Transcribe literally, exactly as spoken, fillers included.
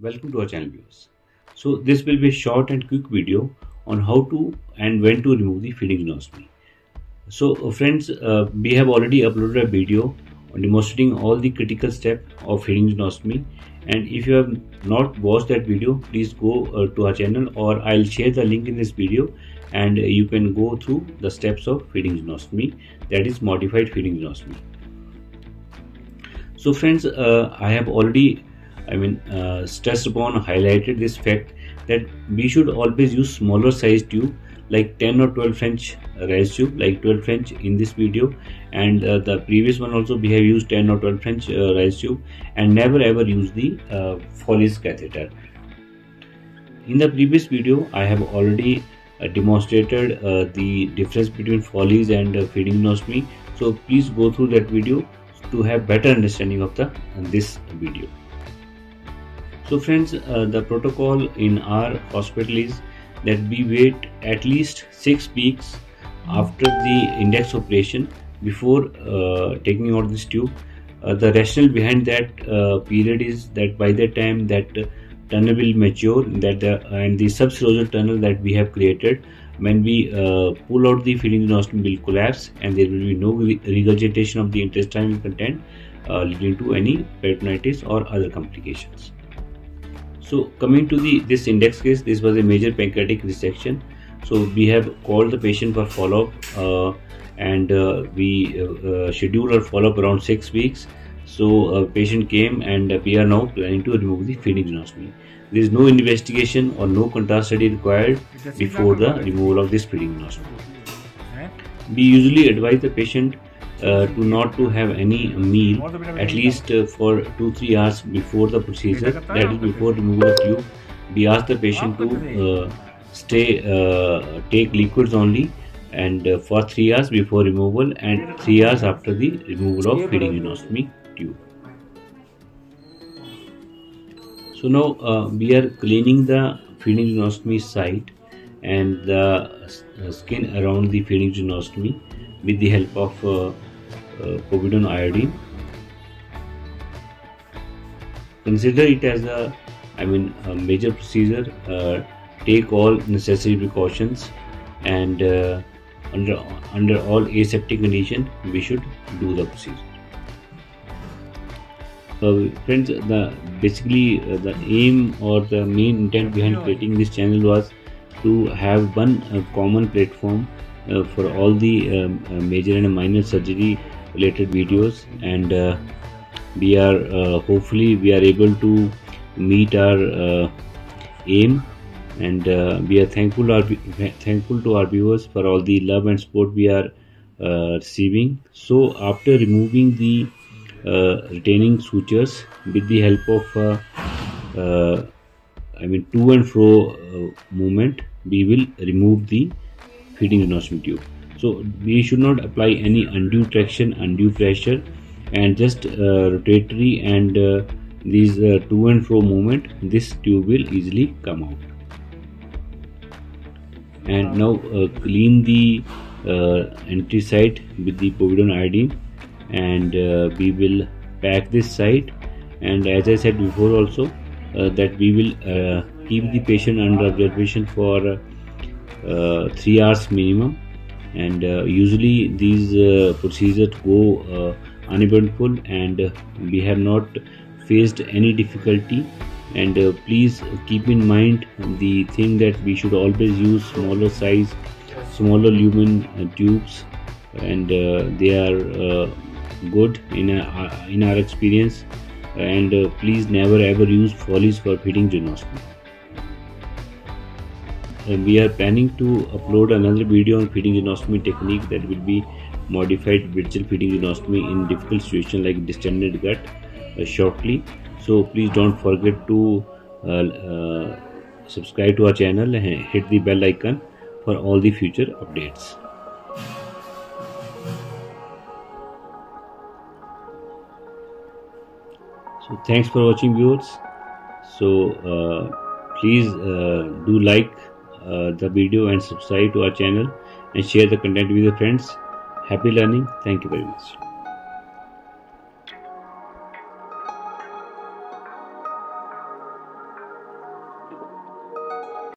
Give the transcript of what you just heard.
Welcome to our channel, viewers. So this will be a short and quick video on how to and when to remove the feeding jejunostomy. So uh, friends, uh, we have already uploaded a video demonstrating all the critical steps of feeding jejunostomy, and if you have not watched that video, please go uh, to our channel, or I'll share the link in this video and uh, you can go through the steps of feeding jejunostomy, that is modified feeding jejunostomy. So friends, uh, I have already I mean uh, stressed upon highlighted this fact that we should always use smaller size tube, like ten or twelve French rice tube, like twelve French in this video, and uh, the previous one also we have used ten or twelve French uh, rice tube, and never ever use the uh, Foley's catheter. In the previous video I have already uh, demonstrated uh, the difference between Foley's and uh, feeding jejunostomy, so please go through that video to have better understanding of the this video. So friends, uh, the protocol in our hospital is that we wait at least six weeks after the index operation before uh, taking out this tube. Uh, the rationale behind that uh, period is that by the time that uh, tunnel will mature, that the, and the subserosal tunnel that we have created, when we uh, pull out the feeding jejunostomy will collapse and there will be no regurgitation of the intestinal content, uh, leading to any peritonitis or other complications. So coming to the this index case, this was a major pancreatic resection. So we have called the patient for follow-up, uh, and uh, we uh, scheduled our follow-up around six weeks. So uh, patient came, and we are now planning to remove the feeding jejunostomy. There is no investigation or no contrast study required before the removal of this feeding jejunostomy. We usually advise the patient Uh, to not to have any meal at least uh, for two to three hours before the procedure, that is before removal of tube. We ask the patient to uh, stay uh, take liquids only, and uh, for three hours before removal and three hours after the removal of feeding jejunostomy tube. So now uh, we are cleaning the feeding jejunostomy site and the skin around the feeding jejunostomy with the help of uh, Uh, Povidone iodine. Consider it as a, I mean, a major procedure. Uh, take all necessary precautions, and uh, under under all aseptic condition, we should do the procedure. So, friends, the basically uh, the aim or the main intent behind creating this channel was to have one uh, common platform uh, for all the um, uh, major and minor surgery related videos, and uh, we are uh, hopefully we are able to meet our uh, aim, and uh, we are thankful our, thankful to our viewers for all the love and support we are uh, receiving. So after removing the uh, retaining sutures with the help of uh, uh, I mean to and fro uh, movement, we will remove the feeding jejunostomy tube. So we should not apply any undue traction, undue pressure, and just uh, rotatory and uh, these uh, to and fro movement, this tube will easily come out. And now uh, clean the uh, entry site with the povidone iodine, and uh, we will pack this site, and as I said before also uh, that we will uh, keep the patient under observation for uh, three hours minimum. And uh, usually these uh, procedures go uh, uneventful, and uh, we have not faced any difficulty. And uh, please keep in mind the thing that we should always use smaller size, smaller lumen uh, tubes, and uh, they are uh, good in our, in our experience. And uh, please never ever use Foley's for feeding jejunostomy. And we are planning to upload another video on feeding jejunostomy technique, that will be modified bridgel feeding jejunostomy in difficult situation like distended gut uh, shortly. So please don't forget to uh, uh, subscribe to our channel and hit the bell icon for all the future updates. So thanks for watching, viewers. So uh, please uh, do like Uh, the video and subscribe to our channel and share the content with your friends. Happy learning. Thank you very much.